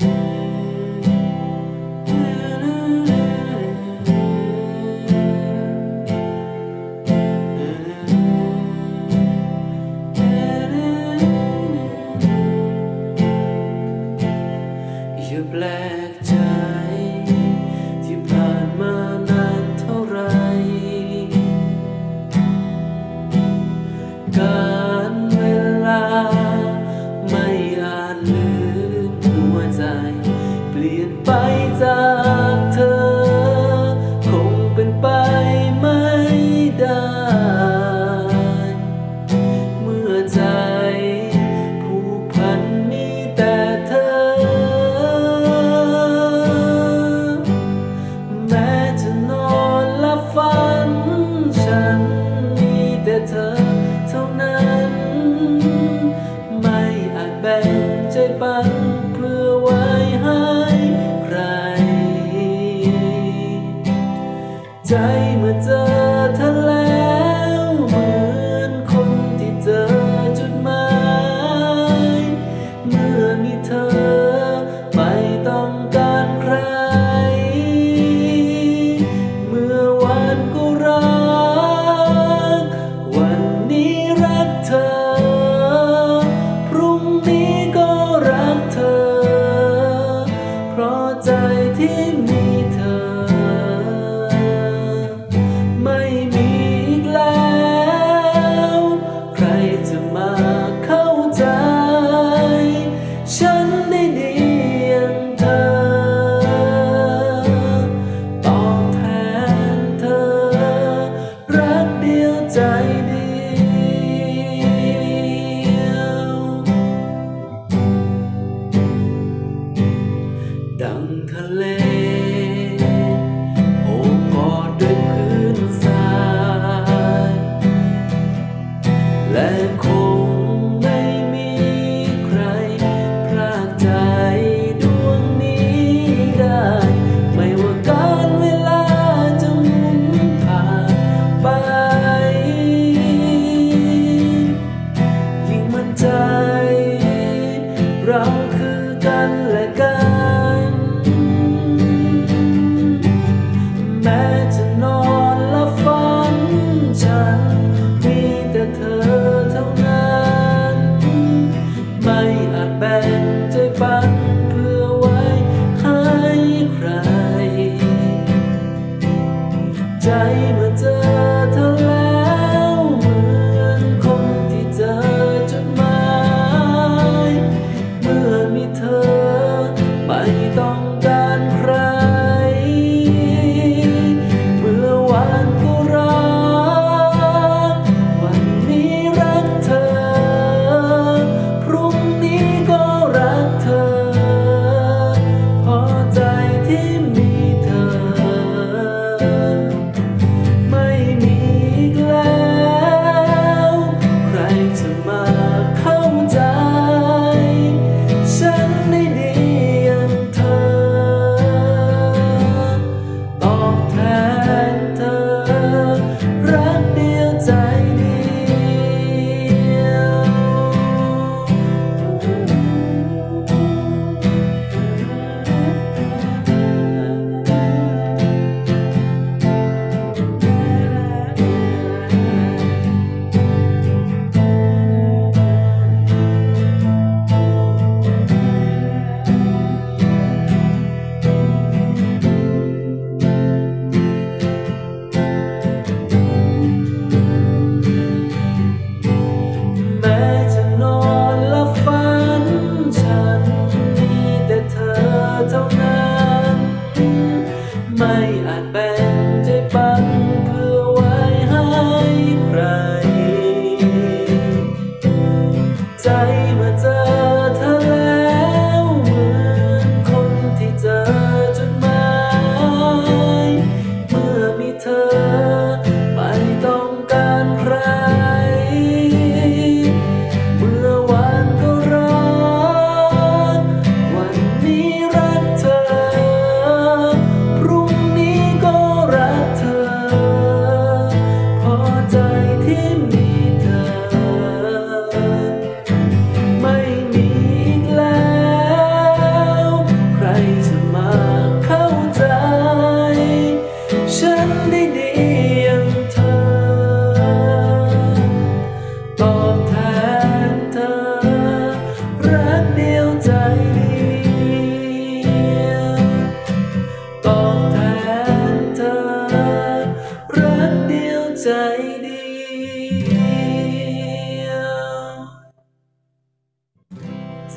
แปลกใจที่ผ่านมานานเท่าไรการเวลาไม่อาจลืมหัวใจเปลี่ยนไปจากเธอคงเป็นไปไม่ได้เมื่อใจผูกพันมีแต่เธอเธอเท่านั้นไม่อาจแบ่งใจปันเพื่อไว้ให้ใครใจเมื่อเจอเธอแล้วเหมือนคนที่เจอจุดหมายเมื่อมีเธอไม่ต้องการใครเมื่อวันก็รักใจที่มีเธอไม่มีอีกแล้วใครจะมาเข้าใจฉันได้ดีอย่างเธอตอบแทนเธอรักเดียวใจเดียวดังทะเลโอบกอดด้วยคืนทรายและคงไม่มีใครพรากใจดวงนี้ได้ไม่ว่าการเวลาจะหมุนผ่านไปยิ่งมั่นใจเราคือกันและกันใจเมื่อเจอเธอแล้วเหมือนคนที่เจอจุดหมายเมื่อมีเธอไม่ต้องการใครเมื่อวันก็รักวันนี้รักเธอพรุ่งนี้ก็รักเธอพอใจที่มีเธอไม่อาจแบ่งใจปันเพื่อไว้ให้ใครใจเมื่อเจอเธอแล้วเหมือนคนที่เจอจดหมายเมื่อมีเธอไม่ต้องการใครเมื่อวันก็รักวันนี้รักเธอที่มีเธอไม่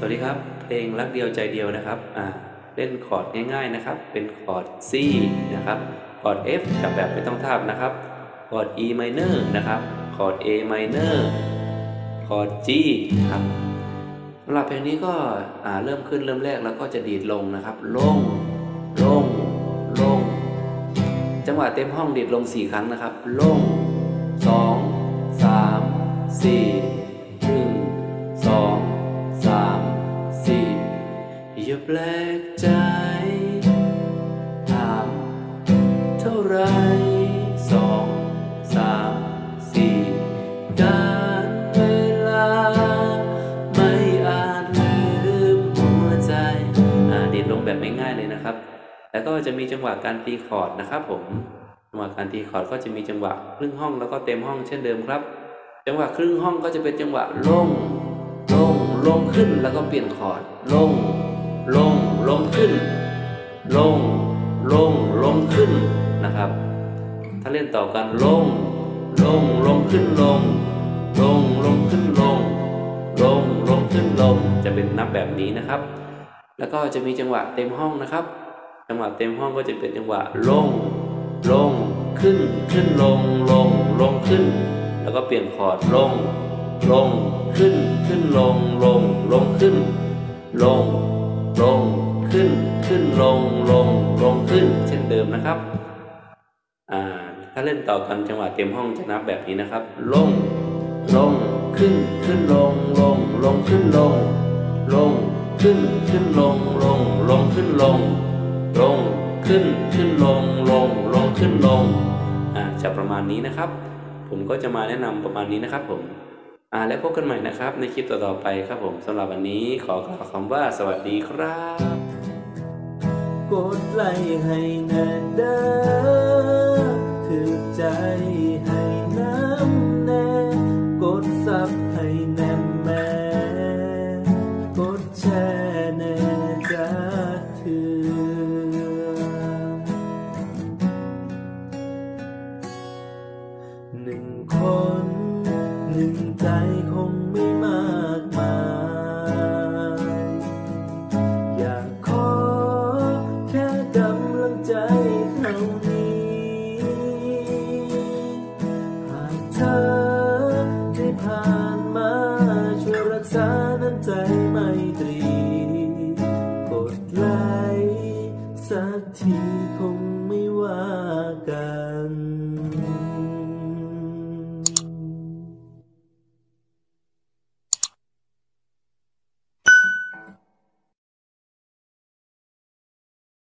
สวัสดีครับเพลงรักเดียวใจเดียวนะครับเล่นคอร์ดง่ายๆนะครับเป็นคอร์ด C นะครับคอร์ด F กับแบบไม่ต้องทาบนะครับคอร์ด E minor นะครับคอร์ด A minor คอร์ด G ครับสำหรับเพลงนี้ก็เริ่มขึ้นเริ่มแรกแล้วก็จะดีดลงนะครับลงลงลงจังหวะเต็มห้องดีดลง4ครั้งนะครับลง2 3 4 1 2 3 4อย่าแปลกใจถามเท่าไร2 3 4การเวลาไม่อาจลืมหัวใจดีดลงแบบง่ายๆเลยนะครับแล้วก็จะมีจังหวะการตีคอร์ดนะครับผมจังหวะการตีคอร์ดก็จะมีจังหวะครึ่งห้องแล้วก็เต็มห้องเช่นเดิมครับจังหวะครึ่งห้องก็จะเป็นจังหวะลงลงลงขึ้นแล้วก็เปลี่ยนคอร์ดลงลงลงขึ้นลงลงลงขึ้นนะครับถ้าเล่นต่อกันลงลงลงขึ้นลงลงลงขึ้นลงลงลงขึ้นลงจะเป็นนับแบบนี้นะครับแล้วก็จะมีจังหวะเต็มห้องนะครับจังหวะเต็มห้องก็จะเป็นจังหวะลงลงขึ้นขึ้นลงลงลงขึ้นแล้วก็เปลี่ยนคอร์ดลงลงขึ้นขึ้นลงลงลงขึ้นลงลงขึ้นขึ้นลงลงลงขึ้นเช่นเดิมนะครับถ้าเล่นต่อกันจังหวะเต็มห้องจะนับแบบนี้นะครับลงลงขึ้นขึ้นลงลงลงขึ้นลงลงขึ้นขึ้นลงลงลงขึ้นลงลงขึ้นขึ้นลงลงลงขึ้นลงจะประมาณนี้นะครับผมก็จะมาแนะนำประมาณนี้นะครับผมแล้วพบกันใหม่นะครับในคลิปต่อๆไปครับผมสำหรับวันนี้ขอกล่าวคำว่าสวัสดีครับกดไลค์ให้แน่เด้อถึงใจ